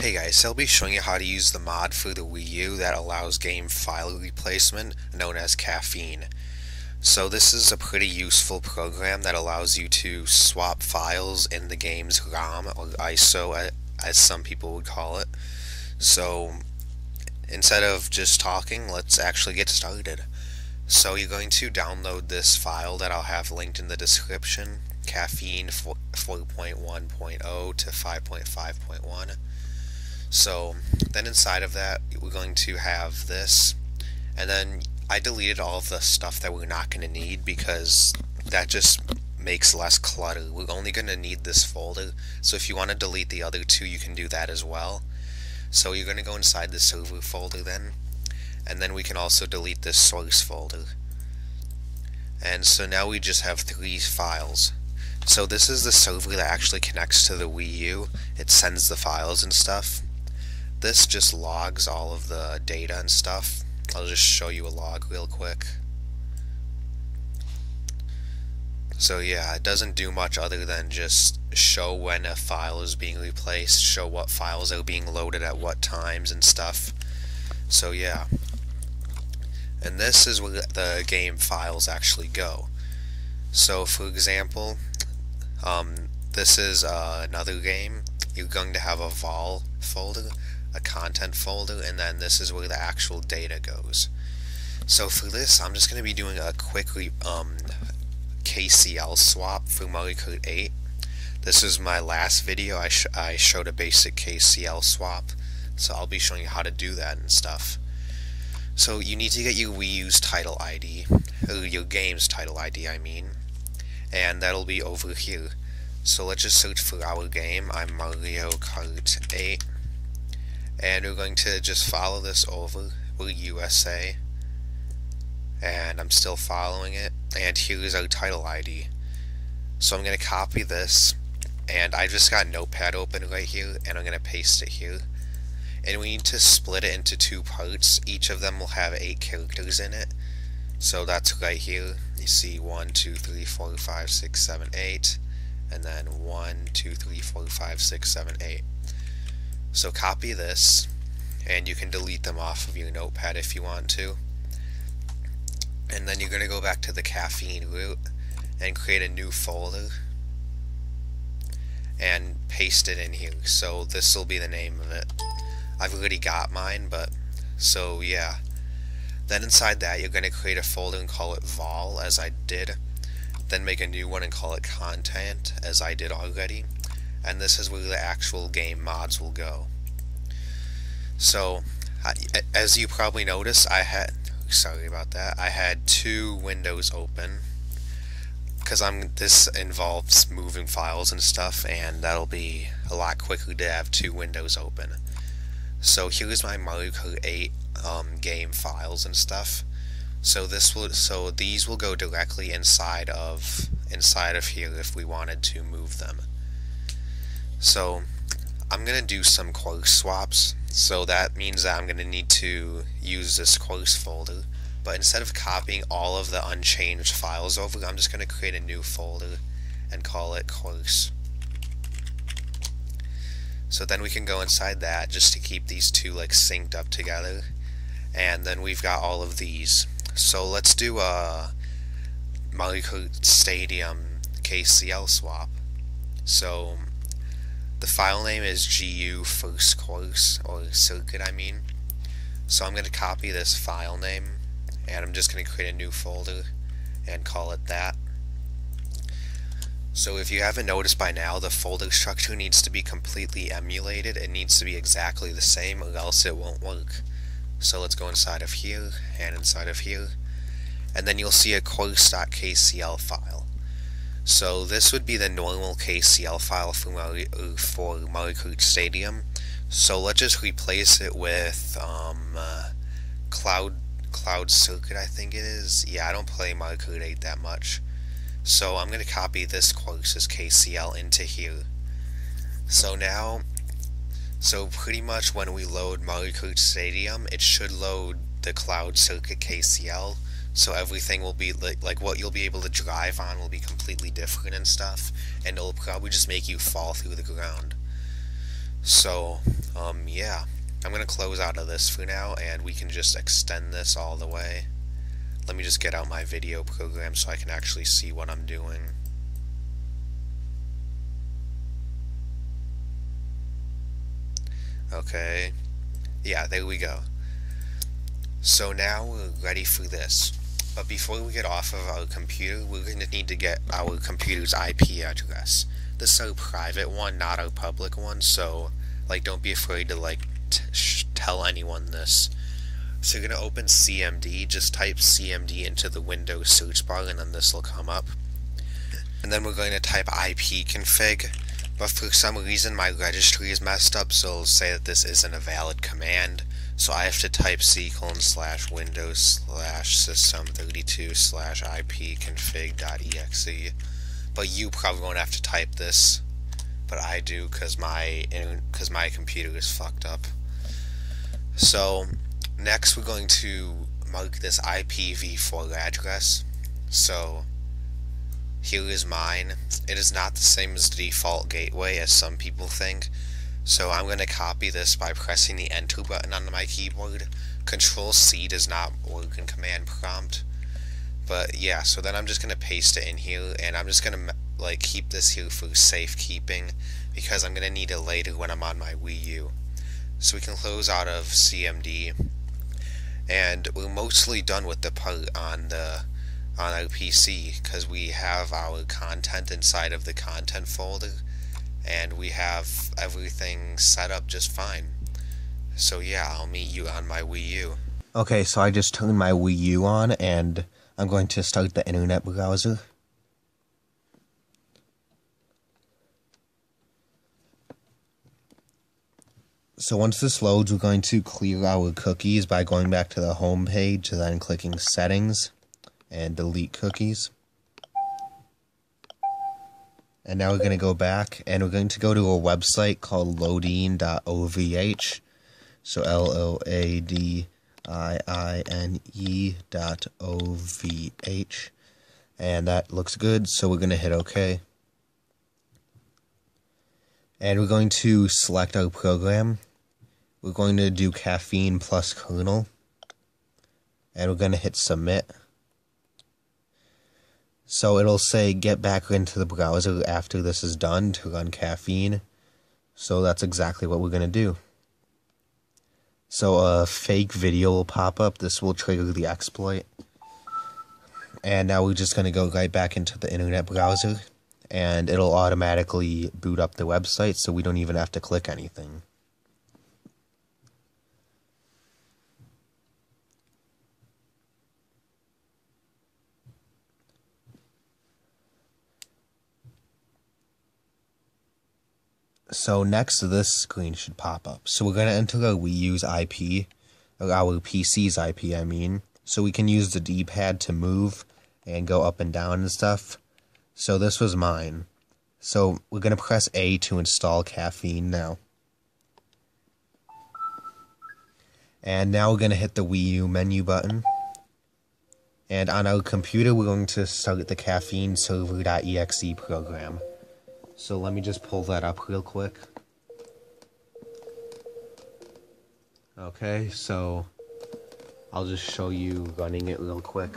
Hey guys, so I'll be showing you how to use the mod for the Wii U that allows game file replacement, known as Cafiine. So this is a pretty useful program that allows you to swap files in the game's ROM, or ISO as some people would call it. So instead of just talking, let's actually get started. So you're going to download this file that I'll have linked in the description, Cafiine 4.1.0 to 5.5.1. So then inside of that we're going to have this, and then I deleted all of the stuff that we're not going to need because that just makes less clutter. We're only going to need this folder, so if you want to delete the other two you can do that as well. So you're going to go inside the server folder then, and then we can also delete this source folder. And so now we just have three files. So this is the server that actually connects to the Wii U. It sends the files and stuff. This just logs all of the data and stuff. I'll just show you a log real quick. So yeah, it doesn't do much other than just show when a file is being replaced, show what files are being loaded at what times and stuff. So yeah. And this is where the game files actually go. So for example, this is another game. You're going to have a vol folder, a content folder, and then this is where the actual data goes. So for this, I'm just going to be doing a quick KCL swap for Mario Kart 8. This is my last video. I showed a basic KCL swap, so I'll be showing you how to do that and stuff. So you need to get your Wii U's title ID, or your game's title ID, I mean, and that'll be over here. So let's just search for our game. I'm Mario Kart 8. And we're going to just follow this over. We're USA. And I'm still following it. And here is our title ID. So I'm going to copy this. And I just got Notepad open right here. And I'm going to paste it here. And we need to split it into two parts. Each of them will have 8 characters in it. So that's right here. You see 1, 2, 3, 4, 5, 6, 7, 8. And then 1, 2, 3, 4, 5, 6, 7, 8. So copy this, and you can delete them off of your notepad if you want to. And then you're going to go back to the Cafiine root and create a new folder and paste it in here. So this will be the name of it. I've already got mine, but so yeah. Then inside that you're going to create a folder and call it vol, as I did. Then make a new one and call it content, as I did already. And this is where the actual game mods will go. So, as you probably noticed, I had two windows open because this involves moving files and stuff, and that'll be a lot quicker to have two windows open. So here's my Mario Kart 8 game files and stuff. So these will go directly inside of here if we wanted to move them. So I'm going to do some course swaps, so that means that I'm going to need to use this course folder, but instead of copying all of the unchanged files over, I'm just going to create a new folder and call it course. So then we can go inside that just to keep these two like synced up together, and then we've got all of these. So let's do a Mario Kart Stadium KCL swap. So the file name is GU first course, or circuit I mean. So I'm going to copy this file name, and I'm just going to create a new folder and call it that. So if you haven't noticed by now, the folder structure needs to be completely emulated. It needs to be exactly the same or else it won't work. So let's go inside of here and inside of here, and then you'll see a course.kcl file. So this would be the normal KCL file for Mario Kart Stadium. So let's just replace it with Cloud Circuit, I think it is. Yeah, I don't play Mario Kart 8 that much. So I'm going to copy this course's KCL into here. So pretty much when we load Mario Kart Stadium, it should load the Cloud Circuit KCL. So everything will be, like what you'll be able to drive on will be completely different and stuff, and it'll probably just make you fall through the ground. So, yeah. I'm going to close out of this for now, and we can just extend this all the way. Let me just get out my video program so I can actually see what I'm doing. Okay. Yeah, there we go. So now we're ready for this. But before we get off of our computer, we're going to need to get our computer's IP address. This is our private one, not our public one, so like don't be afraid to like tell anyone this. So you're going to open CMD, just type CMD into the Windows search bar and then this will come up. And then we're going to type ipconfig, but for some reason my registry is messed up, so it'll say that this isn't a valid command. So I have to type c:/windows/system32/ipconfig.exe. But you probably won't have to type this, but I do because my computer is fucked up. So next we're going to mark this IPv4 address. So here is mine. It is not the same as the default gateway as some people think. So I'm going to copy this by pressing the Enter button on my keyboard. Control-C does not work in command prompt. But yeah, so then I'm just going to paste it in here, and I'm just going to like keep this here for safekeeping, because I'm going to need it later when I'm on my Wii U. So we can close out of CMD, and we're mostly done with the part on our PC, because we have our content inside of the content folder, and we have everything set up just fine. So yeah, I'll meet you on my Wii U. Okay, so I just turned my Wii U on, and I'm going to start the internet browser. So once this loads, we're going to clear our cookies by going back to the home page, then clicking Settings, and Delete Cookies. And now we're going to go back, and we're going to go to a website called loadiine.ovh. So LOADIINE.OVH. And that looks good, so we're going to hit OK. And we're going to select our program. We're going to do Cafiine plus kernel. And we're going to hit Submit. So it'll say get back into the browser after this is done to run Cafiine. So that's exactly what we're going to do. So a fake video will pop up. This will trigger the exploit. And now we're just going to go right back into the internet browser. And it'll automatically boot up the website, so we don't even have to click anything. So next this screen should pop up. So we're going to enter our Wii U's IP, or our PC's IP, I mean. So we can use the D-pad to move and go up and down and stuff. So this was mine. So we're going to press A to install Cafiine now. And now we're going to hit the Wii U menu button. And on our computer we're going to start the Cafiine server.exe program. So let me just pull that up real quick. Okay, so I'll just show you running it real quick.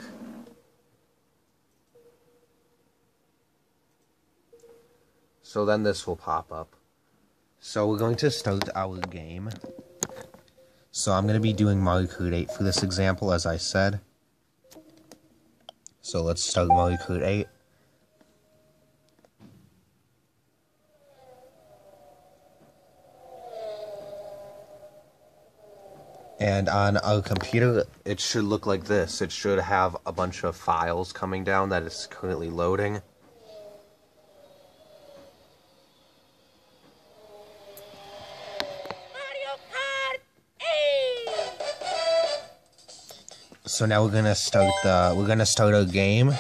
So then this will pop up. So we're going to start our game. So I'm going to be doing Mario Kart 8 for this example, as I said. So let's start Mario Kart 8. And on our computer, it should look like this. It should have a bunch of files coming down that it's currently loading. Mario Kart 8! So now we're gonna start our game.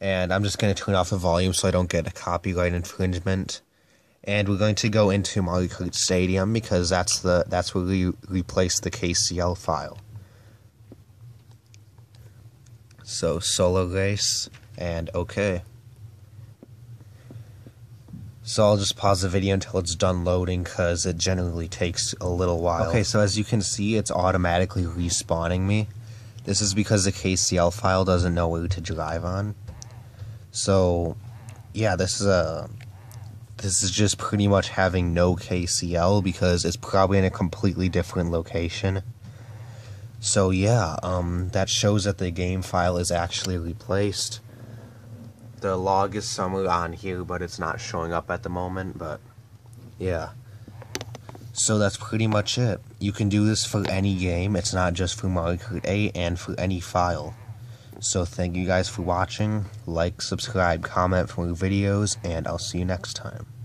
And I'm just gonna turn off the volume so I don't get a copyright infringement. And we're going to go into Mario Kart Stadium, because that's where we replace the KCL file. So solo race, and okay. So I'll just pause the video until it's done loading, because it generally takes a little while. Okay, so as you can see, it's automatically respawning me. This is because the KCL file doesn't know what to drive on. So, yeah, this is just pretty much having no KCL, because it's probably in a completely different location. So yeah, that shows that the game file is actually replaced. The log is somewhere on here, but it's not showing up at the moment, but yeah. So that's pretty much it. You can do this for any game, it's not just for Mario Kart 8, and for any file. So thank you guys for watching, like, subscribe, comment for new videos, and I'll see you next time.